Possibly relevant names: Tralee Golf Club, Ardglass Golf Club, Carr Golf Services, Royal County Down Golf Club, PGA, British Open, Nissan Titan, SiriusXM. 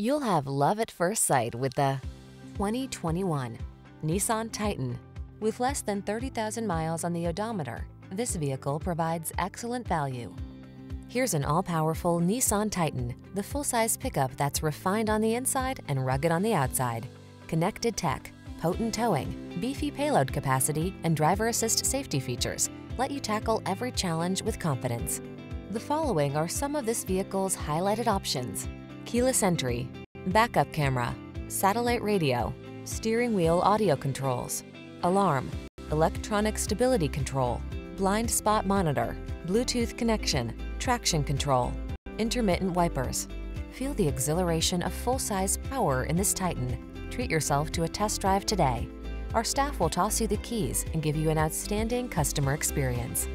You'll have love at first sight with the 2021 Nissan Titan. With less than 30,000 miles on the odometer, this vehicle provides excellent value. Here's an all-powerful Nissan Titan, the full-size pickup that's refined on the inside and rugged on the outside. Connected tech, potent towing, beefy payload capacity, and driver assist safety features let you tackle every challenge with confidence. The following are some of this vehicle's highlighted options: keyless entry, backup camera, satellite radio, steering wheel audio controls, alarm, electronic stability control, blind spot monitor, Bluetooth connection, traction control, intermittent wipers. Feel the exhilaration of full-size power in this Titan. Treat yourself to a test drive today. Our staff will toss you the keys and give you an outstanding customer experience.